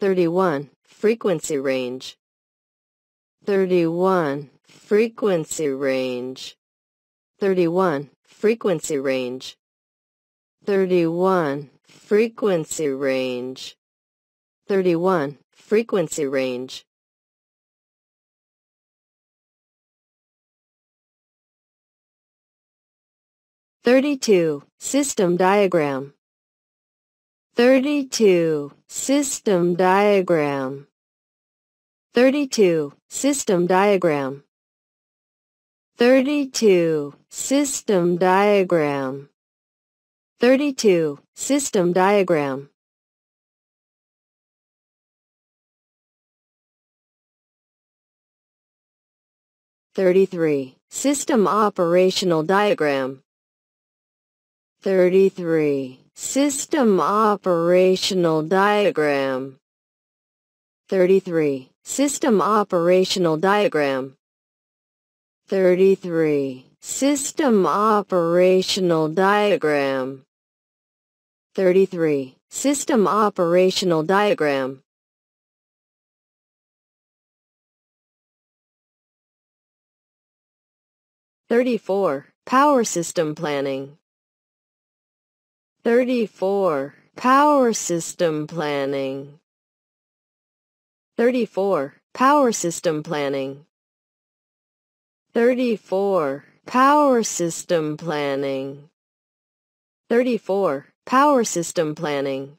31. Frequency range. 31. Frequency range. 31. Frequency range. 31. Frequency range. 31. Frequency range. 32. System diagram. 32. System diagram. 32. System diagram. 32. System diagram. 32. System diagram. 33. System operational diagram. 33. System operational diagram. 33. System operational diagram. 33. System operational diagram. 33. System operational diagram. 34. Power system planning. 34. Power system planning. 34. Power system planning. 34. Power system planning. 34. Power system planning.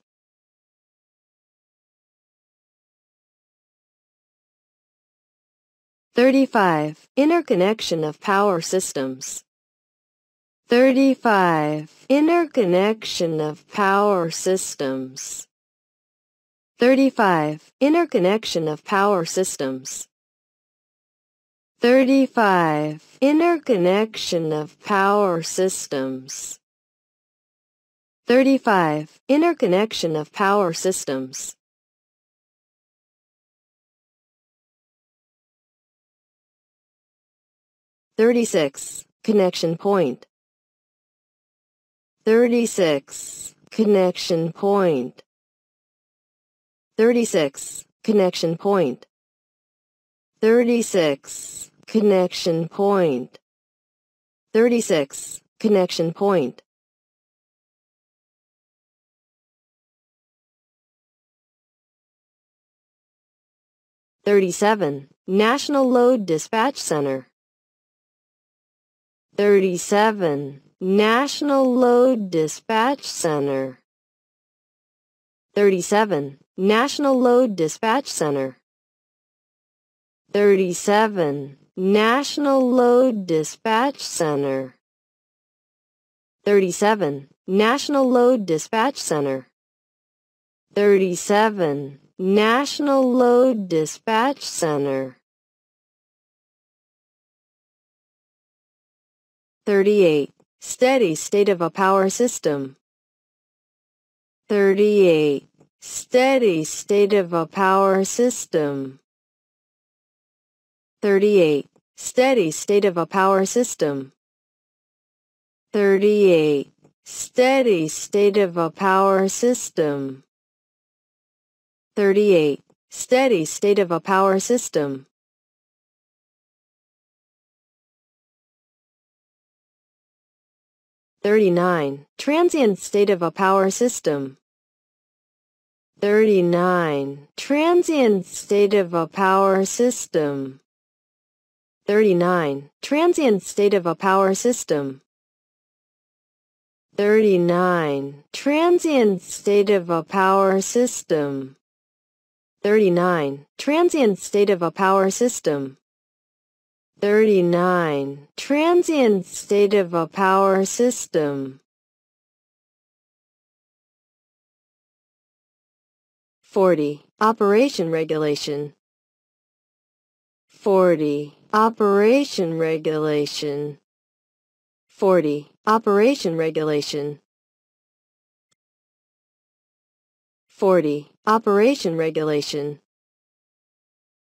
35. Interconnection of power systems. 35. Interconnection of power systems. 35. Interconnection of power systems. 35. Interconnection of power systems. 35. Interconnection of power systems. 36. Connection point. 36. Connection point. 36. Connection point. 36. Connection point. 36. Connection point. 37. National Load Dispatch Center. 37. National Load Dispatch Center. 37. National Load Dispatch Center. 37. National Load Dispatch Center. 37. National Load Dispatch Center. 37. National Load Dispatch Center. 38. Steady state of a power system. 38. Steady state of a power system. 38. Steady state of a power system. 38. Steady state of a power system. 38. Steady state of a power system. 39. Transient state of a power system. 39. Transient state of a power system. 39. Transient state of a power system. 39. Transient state of a power system. 39. Transient state of a power system. 39. Transient state of a power system. 40. Operation regulation. 40. Operation regulation. 40. Operation regulation. 40. Operation regulation.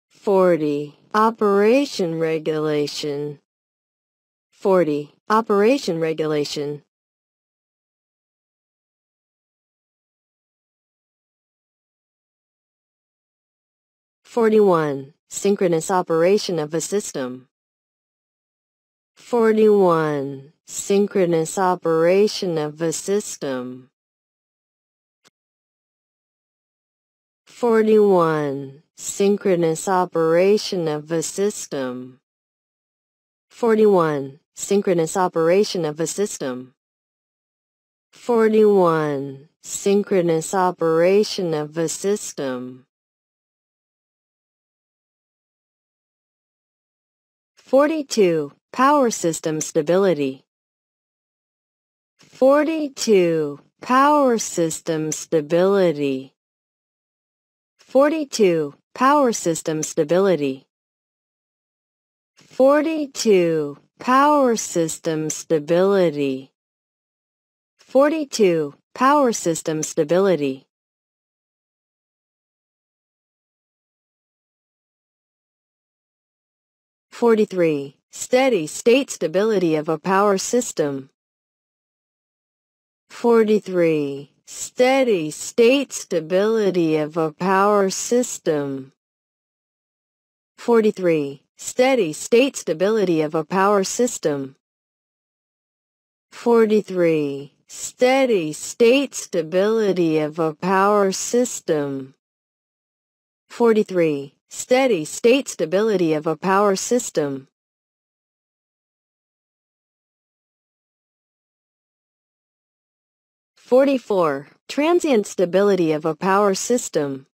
40. Operation regulation. 40. Operation regulation. 41. Synchronous operation of a system. 41. Synchronous operation of a system. 41. Synchronous operation of a system. 41. Synchronous operation of a system. 41. Synchronous operation of a system. 42. Power system stability. 42. Power system stability. 42. Power system stability. 42. Power system stability. 42. Power system stability. 43. Steady state stability of a power system. 43. Steady state stability of a power system. 43. Steady state stability of a power system. 43. Steady state stability of a power system. 43. Steady state stability of a power system. 44. Transient stability of a power system.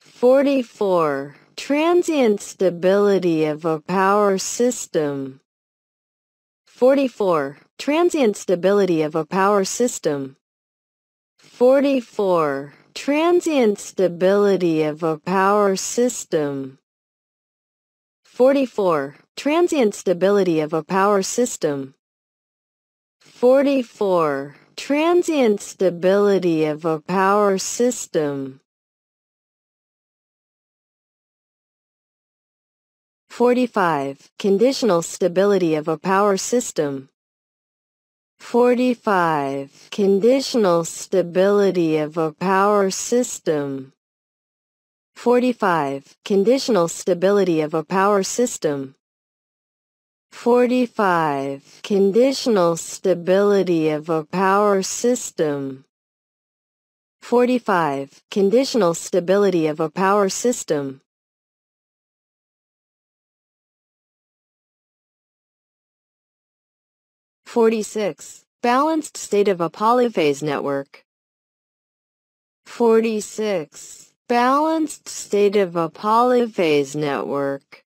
44. Transient stability of a power system. 44. Transient stability of a power system. 44. Transient stability of a power system. 44. Transient stability of a power system. 44. Transient stability of a power system. 45. Conditional stability of a power system. 45. Conditional stability of a power system. 45. Conditional stability of a power system. 45. Conditional stability of a power system. 45. Conditional stability of a power system. 46. Balanced state of a polyphase network. 46. Balanced state of a polyphase network.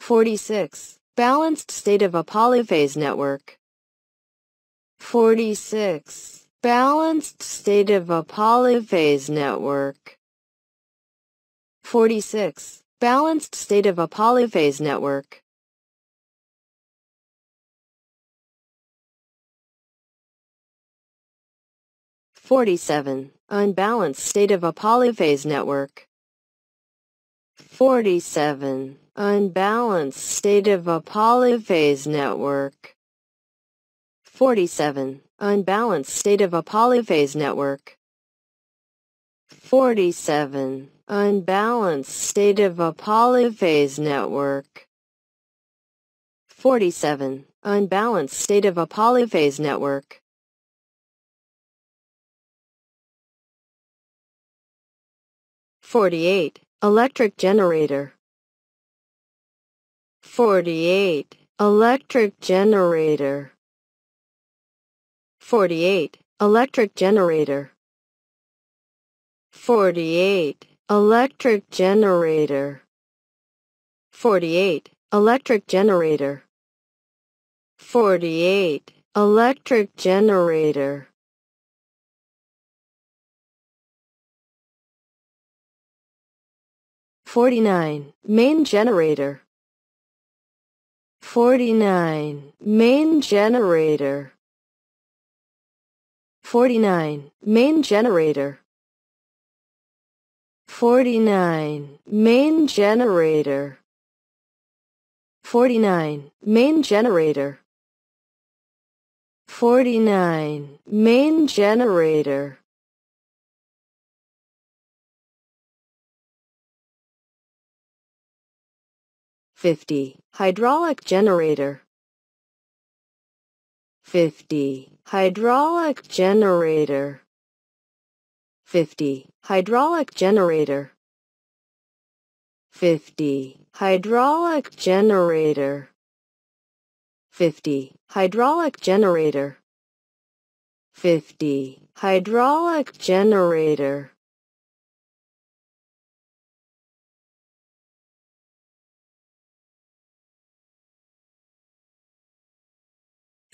46. Balanced state of a polyphase network. 46. Balanced state of a polyphase network. 46. Balanced state of a polyphase network. 47. Unbalanced state of a polyphase network. 47. Unbalanced state of a polyphase network. 47. Unbalanced state of a polyphase network. 47. Unbalanced state of a polyphase network. 47. Unbalanced state of a polyphase network. 48. Electric generator. 48. Electric generator. 48. Electric generator. 48. Electric generator. 48. Electric generator. 48. Electric generator. 49. Main generator. 49. Main generator. 49. Main generator. 49. Main generator. 49. Main generator. 49. Main generator. 50. Hydraulic generator. 50. Hydraulic generator. 50. Hydraulic generator. 50. Hydraulic generator. 50. Hydraulic generator. 50. Hydraulic generator.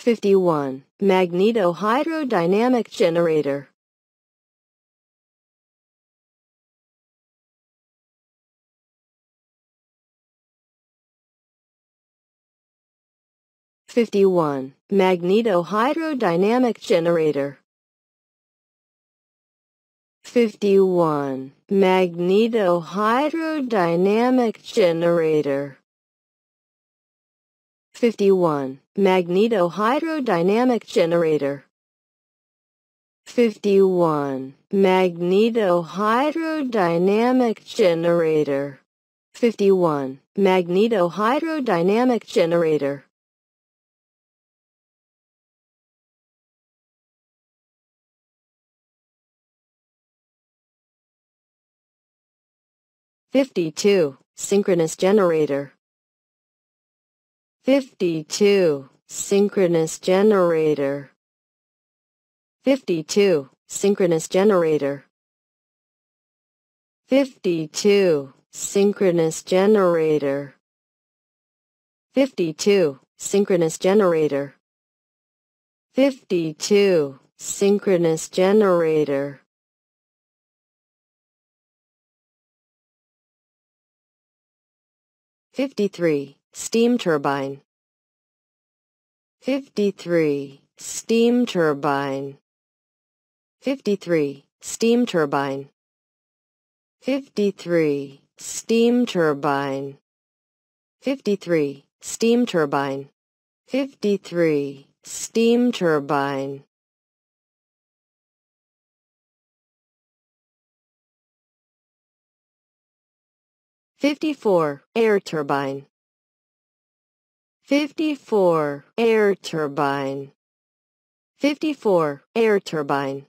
51. Magneto-hydrodynamic generator. 51. Magneto-hydrodynamic generator. 51. Magneto-hydrodynamic generator. 51. Magneto-hydrodynamic generator. 51. Magneto-hydrodynamic generator. 51. Magneto-hydrodynamic generator. 52. Synchronous generator. 52. Synchronous generator. 52. Synchronous generator. 52. Synchronous generator. 52. Synchronous generator. 52. Synchronous generator. 53. Steam turbine. 53. Steam turbine. 53. Steam turbine. 53. Steam turbine. 53. Steam turbine. 53. Steam turbine. 54. Air turbine. 54. Air turbine. 54. Air turbine.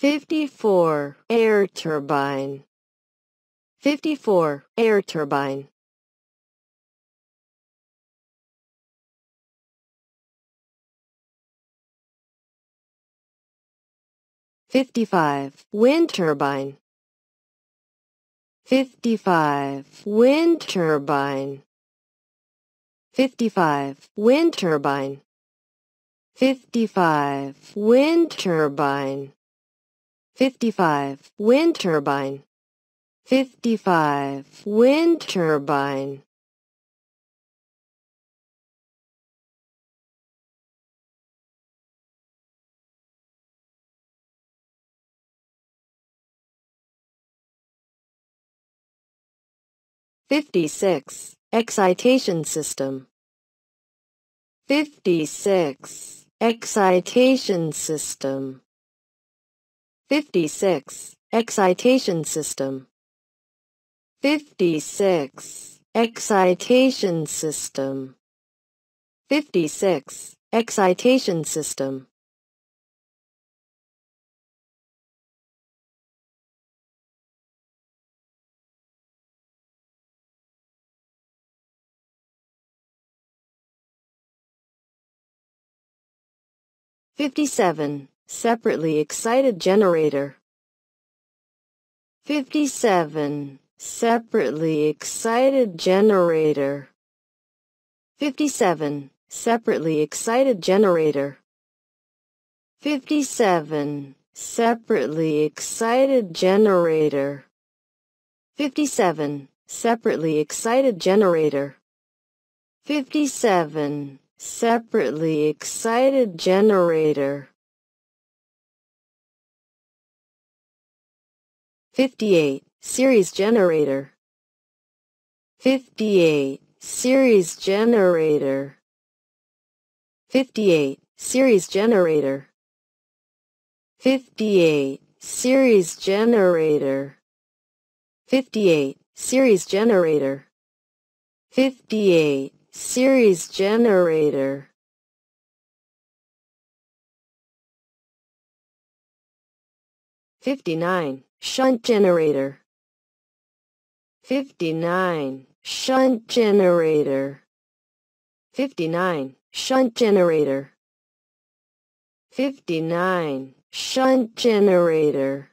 54. Air turbine. 54. Air turbine. 55. Wind turbine. 55. Wind turbine. 55. Wind turbine. 55. Wind turbine. 55. Wind turbine. 55. Wind turbine. 56. Excitation system. 56. Excitation system. 56. Excitation system. 56. Excitation system. 56. Excitation system. 57. Separately excited generator. 57. Separately excited generator. 57. Separately excited generator. 57. Separately excited generator. 57. Separately excited generator. 57. Separately excited generator. 58. Series generator. 58. Series generator. 58. Series generator. 58. Series generator. 58. Series generator. 58. Series generator. 59. Shunt generator. 59. Shunt generator. 59. Shunt generator. 59. Shunt generator.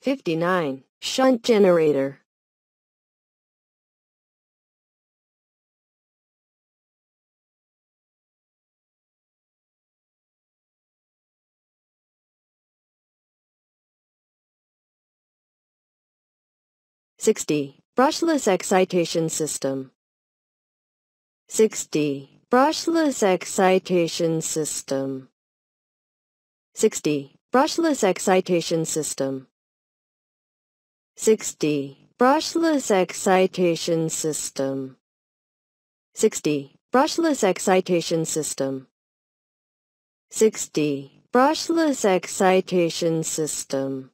59. Shunt generator. 60. Brushless excitation system. 60. Brushless excitation system. 60. Brushless excitation system. 60. Brushless excitation system. 60. Brushless excitation system. 60. Brushless excitation system.